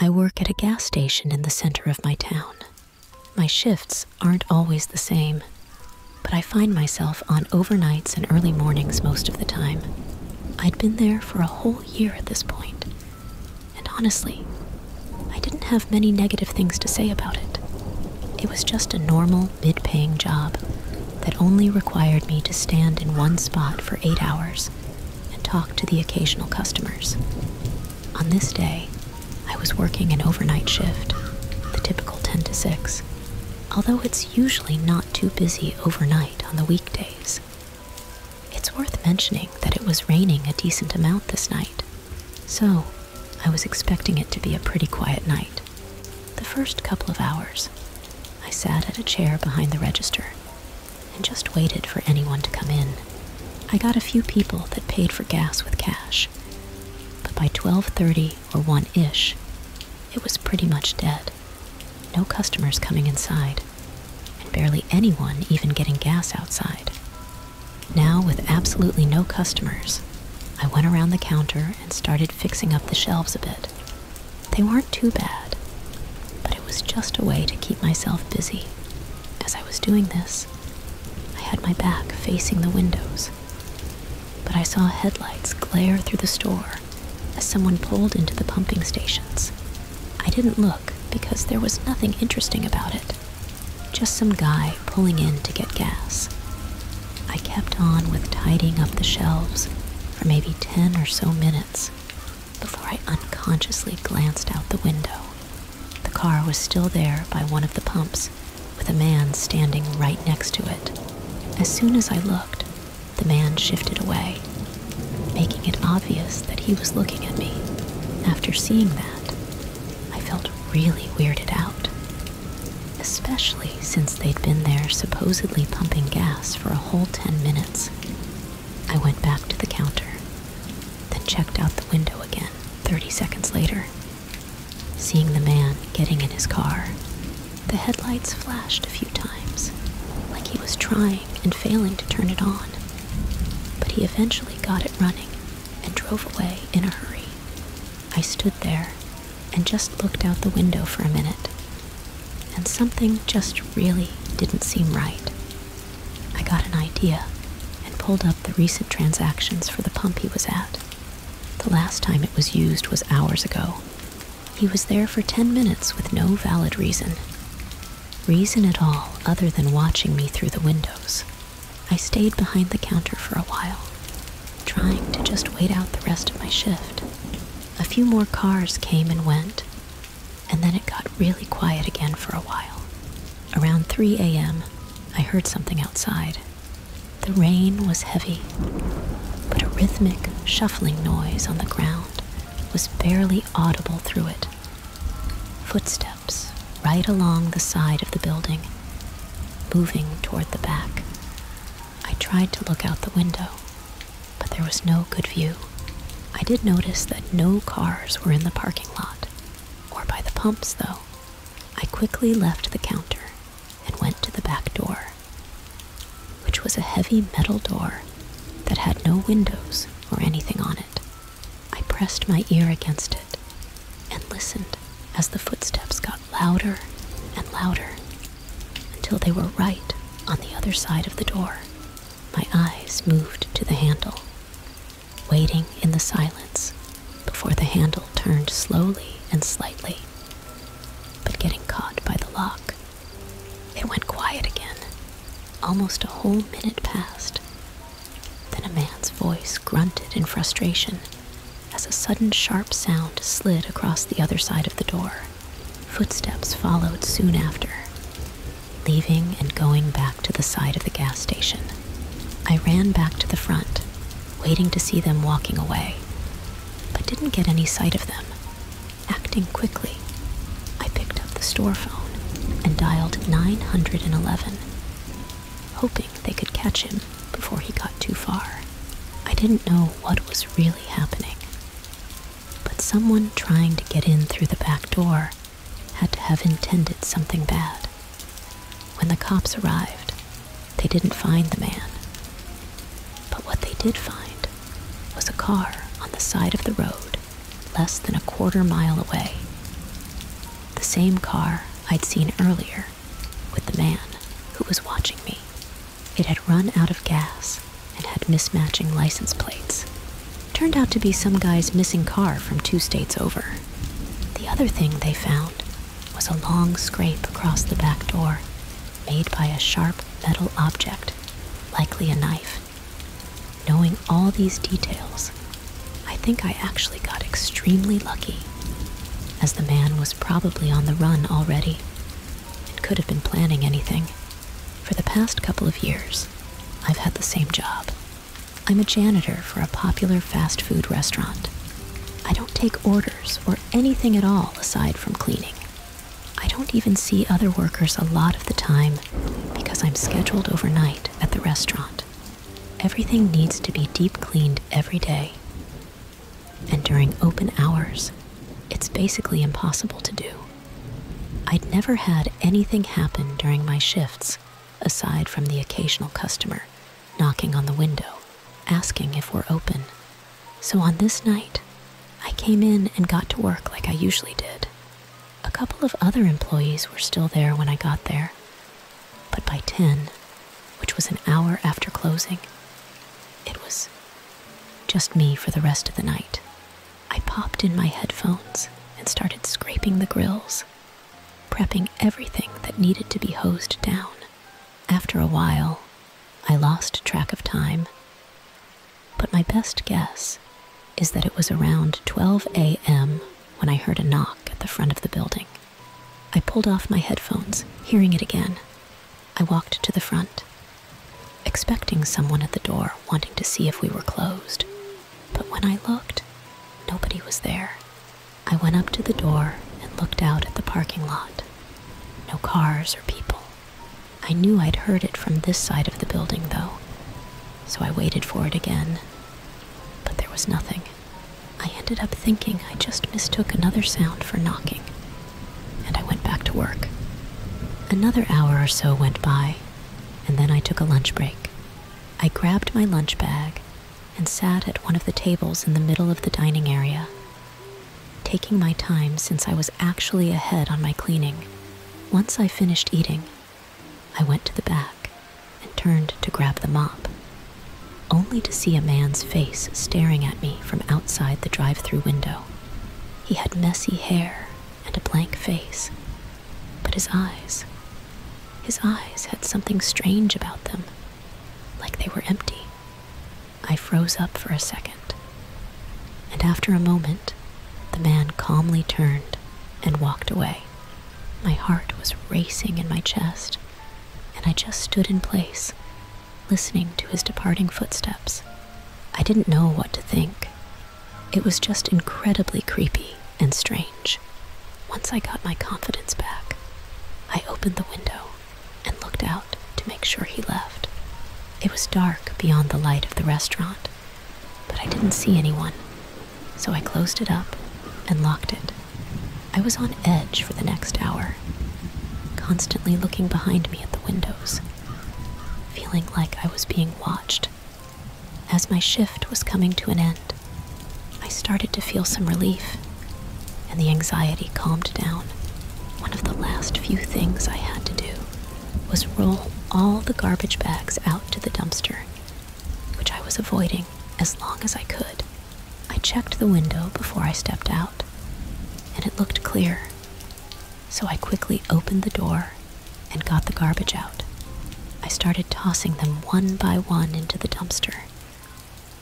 I work at a gas station in the center of my town. My shifts aren't always the same, but I find myself on overnights and early mornings most of the time. I'd been there for a whole year at this point, and honestly, I didn't have many negative things to say about it. It was just a normal, mid-paying job that only required me to stand in one spot for 8 hours and talk to the occasional customers. On this day, I was working an overnight shift, the typical 10 to 6, although it's usually not too busy overnight on the weekdays. It's worth mentioning that it was raining a decent amount this night, so I was expecting it to be a pretty quiet night. The first couple of hours, I sat at a chair behind the register and just waited for anyone to come in. I got a few people that paid for gas with cash, but by 12:30 or 1-ish, it was pretty much dead. No customers coming inside, and barely anyone even getting gas outside. Now, with absolutely no customers, I went around the counter and started fixing up the shelves a bit. They weren't too bad, but it was just a way to keep myself busy. As I was doing this, I had my back facing the windows, but I saw headlights glare through the store as someone pulled into the pumping stations. I didn't look because there was nothing interesting about it, just some guy pulling in to get gas. I kept on with tidying up the shelves for maybe 10 or so minutes before I unconsciously glanced out the window. The car was still there by one of the pumps, with a man standing right next to it. As soon as I looked, the man shifted away, making it obvious that he was looking at me. After seeing that, I felt really weirded out, especially since they'd been there supposedly pumping gas for a whole 10 minutes. I went back to the counter, then checked out the window again 30 seconds later, seeing the man getting in his car. The headlights flashed a few times, like he was trying and failing to turn it on, but he eventually got it running and drove away in a hurry. I stood there and just looked out the window for a minute, and something just really didn't seem right. I got an idea. Pulled up the recent transactions for the pump he was at. The last time it was used was hours ago. He was there for 10 minutes with no valid reason at all other than watching me through the windows. I stayed behind the counter for a while, trying to just wait out the rest of my shift. A few more cars came and went, and then it got really quiet again for a while. Around 3 a.m., I heard something outside. The rain was heavy, but a rhythmic shuffling noise on the ground was barely audible through it. Footsteps right along the side of the building, moving toward the back. I tried to look out the window, but there was no good view. I did notice that no cars were in the parking lot, or by the pumps though. I quickly left the counter and went to the back door, which was a heavy metal door that had no windows or anything on it. I pressed my ear against it and listened as the footsteps got louder and louder until they were right on the other side of the door. My eyes moved to the handle, waiting in the silence before the handle turned slowly and slightly, but getting caught by the lock. It went quiet again. Almost a whole minute passed. Then a man's voice grunted in frustration as a sudden sharp sound slid across the other side of the door. Footsteps followed soon after, leaving and going back to the side of the gas station. I ran back to the front, waiting to see them walking away, but didn't get any sight of them. Acting quickly, I picked up the store phone and dialed 911. Hoping they could catch him before he got too far. I didn't know what was really happening, but someone trying to get in through the back door had to have intended something bad. When the cops arrived, they didn't find the man, but what they did find was a car on the side of the road less than a quarter mile away, same car I'd seen earlier with the man who was watching me. It had run out of gas and had mismatching license plates. Turned out to be some guy's missing car from 2 states over. The other thing they found was a long scrape across the back door, made by a sharp metal object, likely a knife. Knowing all these details, I think I actually got extremely lucky, as the man was probably on the run already and could have been planning anything. For the past couple of years, I've had the same job. I'm a janitor for a popular fast food restaurant. I don't take orders or anything at all aside from cleaning. I don't even see other workers a lot of the time because I'm scheduled overnight at the restaurant. Everything needs to be deep cleaned every day, and during open hours, it's basically impossible to do. I'd never had anything happen during my shifts aside from the occasional customer knocking on the window, asking if we're open. So on this night, I came in and got to work like I usually did. A couple of other employees were still there when I got there, but by 10, which was an hour after closing, it was just me for the rest of the night. I popped in my headphones and started scraping the grills, prepping everything that needed to be hosed down. After a while, I lost track of time, but my best guess is that it was around 12 a.m. when I heard a knock at the front of the building. I pulled off my headphones, hearing it again. I walked to the front, expecting someone at the door wanting to see if we were closed, but when I looked, nobody was there. I went up to the door and looked out at the parking lot. No cars or people. I knew I'd heard it from this side of the building, though, so I waited for it again, but there was nothing. I ended up thinking I just mistook another sound for knocking, and I went back to work. Another hour or so went by, and then I took a lunch break. I grabbed my lunch bag and sat at one of the tables in the middle of the dining area, taking my time since I was actually ahead on my cleaning. Once I finished eating, I went to the back and turned to grab the mop, only to see a man's face staring at me from outside the drive-through window. He had messy hair and a blank face, but his eyes had something strange about them, like they were empty. I froze up for a second, and after a moment, the man calmly turned and walked away. My heart was racing in my chest, and I just stood in place, listening to his departing footsteps. I didn't know what to think. It was just incredibly creepy and strange. Once I got my confidence back, I opened the window and looked out to make sure he left. It was dark beyond the light of the restaurant, but I didn't see anyone, so I closed it up and locked it. I was on edge for the next hour, constantly looking behind me at the windows, feeling like I was being watched. As my shift was coming to an end, I started to feel some relief, and the anxiety calmed down. One of the last few things I had to do was roll all the garbage bags out to the dumpster, which I was avoiding as long as I could. I checked the window before I stepped out, and it looked clear. So I quickly opened the door and got the garbage out. I started tossing them one by one into the dumpster,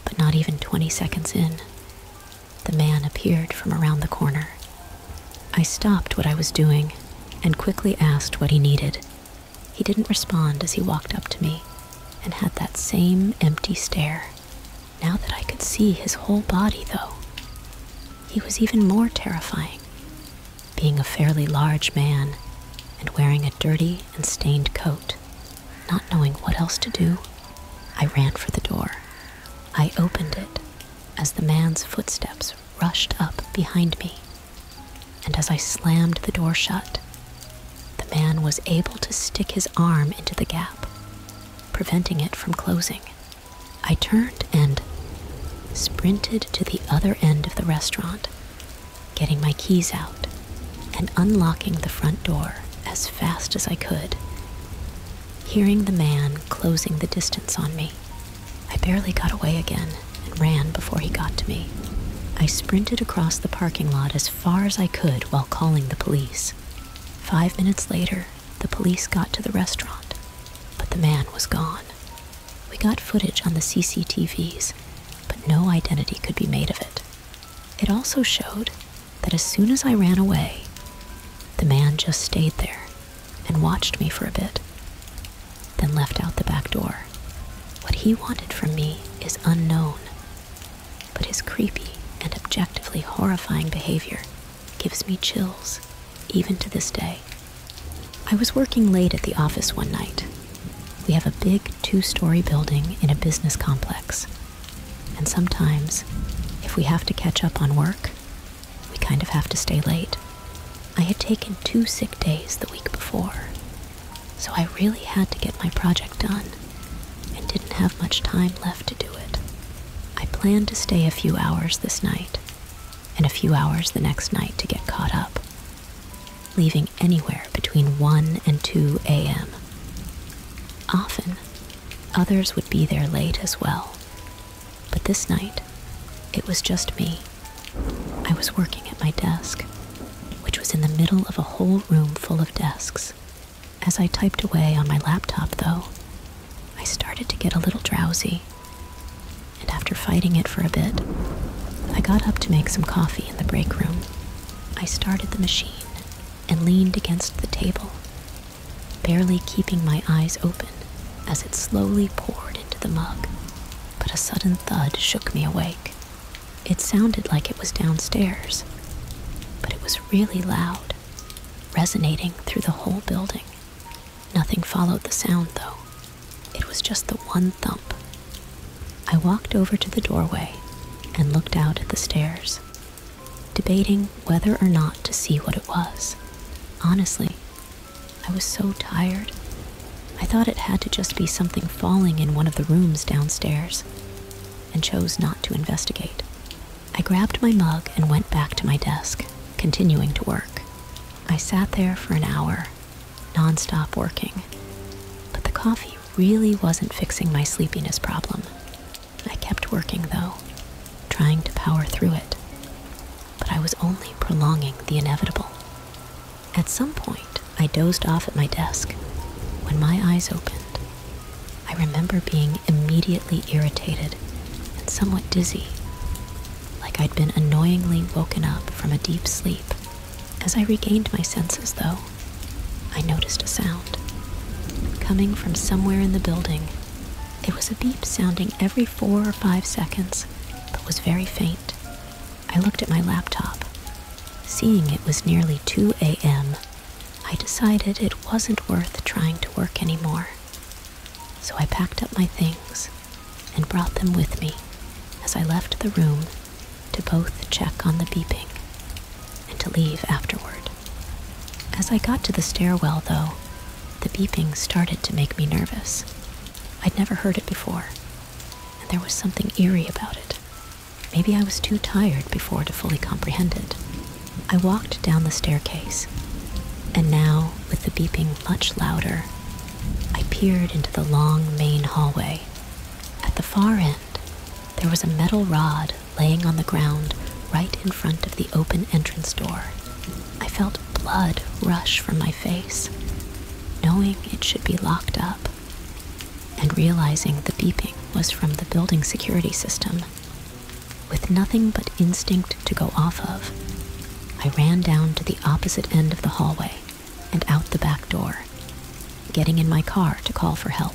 but not even 20 seconds in, the man appeared from around the corner. I stopped what I was doing and quickly asked what he needed. He didn't respond as he walked up to me and had that same empty stare. Now that I could see his whole body, though, he was even more terrifying, being a fairly large man and wearing a dirty and stained coat. Not knowing what else to do, I ran for the door. I opened it as the man's footsteps rushed up behind me, and as I slammed the door shut, the man was able to stick his arm into the gap, preventing it from closing. I turned and sprinted to the other end of the restaurant, getting my keys out and unlocking the front door as fast as I could, hearing the man closing the distance on me. I barely got away again and ran before he got to me. I sprinted across the parking lot as far as I could while calling the police. 5 minutes later, the police got to the restaurant, but the man was gone. We got footage on the CCTVs, but no identity could be made of it. It also showed that as soon as I ran away, the man just stayed there and watched me for a bit, then left out the back door. What he wanted from me is unknown, but his creepy and objectively horrifying behavior gives me chills, even to this day. I was working late at the office one night. We have a big 2-story building in a business complex, and sometimes, if we have to catch up on work, we kind of have to stay late. I had taken 2 sick days the week before, so I really had to get my project done and didn't have much time left to do it. I planned to stay a few hours this night and a few hours the next night to get caught up, leaving anywhere between 1 and 2 a.m. Often, others would be there late as well, but this night, it was just me. I was working at my desk, which was in the middle of a whole room full of desks. As I typed away on my laptop, though, I started to get a little drowsy, and after fighting it for a bit, I got up to make some coffee in the break room. I started the machine and leaned against the table, barely keeping my eyes open as it slowly poured into the mug, but a sudden thud shook me awake. It sounded like it was downstairs, but it was really loud, resonating through the whole building. Nothing followed the sound, though. It was just the one thump. I walked over to the doorway and looked out at the stairs, debating whether or not to see what it was. Honestly, I was so tired. I thought it had to just be something falling in one of the rooms downstairs, and chose not to investigate. I grabbed my mug and went back to my desk, continuing to work. I sat there for an hour, non-stop working, but the coffee really wasn't fixing my sleepiness problem. I kept working, though, trying to power through it, but I was only prolonging the inevitable. At some point, I dozed off at my desk. When my eyes opened, I remember being immediately irritated and somewhat dizzy, like I'd been annoyingly woken up from a deep sleep. As I regained my senses, though, I noticed a sound coming from somewhere in the building. It was a beep sounding every 4 or 5 seconds, but was very faint. I looked at my laptop. Seeing it was nearly 2 a.m., I decided it wasn't worth trying to work anymore. So I packed up my things and brought them with me as I left the room to both check on the beeping and to leave afterward. As I got to the stairwell, though, the beeping started to make me nervous. I'd never heard it before, and there was something eerie about it. Maybe I was too tired before to fully comprehend it. I walked down the staircase, and now, with the beeping much louder, I peered into the long main hallway. At the far end, there was a metal rod laying on the ground right in front of the open entrance door. I felt blood rush from my face, knowing it should be locked up, and realizing the beeping was from the building security system. With nothing but instinct to go off of, I ran down to the opposite end of the hallway and out the back door, getting in my car to call for help.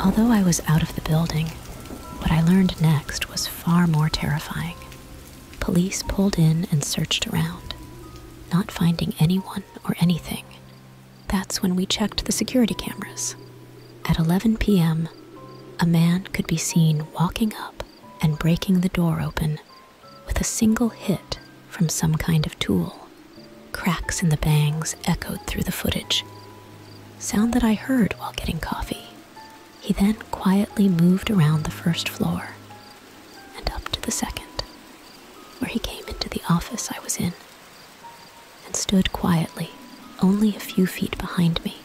Although I was out of the building, what I learned next was far more terrifying. Police pulled in and searched around, not finding anyone or anything. That's when we checked the security cameras. At 11 p.m., a man could be seen walking up and breaking the door open with a single hit from some kind of tool. Cracks in the bangs echoed through the footage, sound that I heard while getting coffee. He then quietly moved around the first floor and up to the second, where he came into the office I was in, and stood quietly, only a few feet behind me,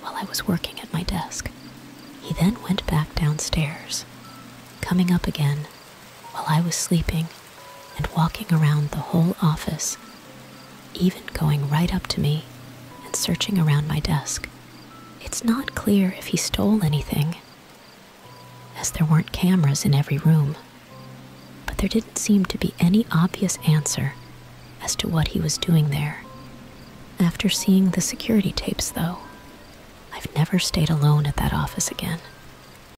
while I was working at my desk. He then went back downstairs, coming up again while I was sleeping and walking around the whole office, even going right up to me and searching around my desk. It's not clear if he stole anything, as there weren't cameras in every room, but there didn't seem to be any obvious answer as to what he was doing there. After seeing the security tapes, though, I've never stayed alone at that office again.